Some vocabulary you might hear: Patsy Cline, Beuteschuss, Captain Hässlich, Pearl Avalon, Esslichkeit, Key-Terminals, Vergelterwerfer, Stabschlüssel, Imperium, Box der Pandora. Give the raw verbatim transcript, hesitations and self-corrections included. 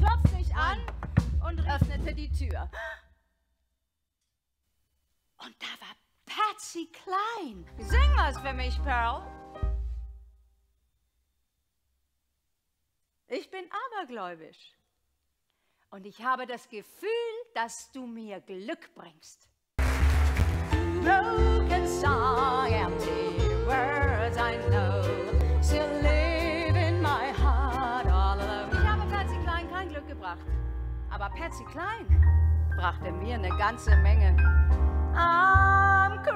klopft mich an und öffnete die Tür. Und da war Patsy Cline. Sing was für mich, Pearl. Ich bin abergläubisch. Und ich habe das Gefühl, dass du mir Glück bringst. Broken song, empty words I know, still live in my heart all alone. Ich habe Patsy Cline kein Glück gebracht, aber Patsy Cline brachte mir eine ganze Menge. I'm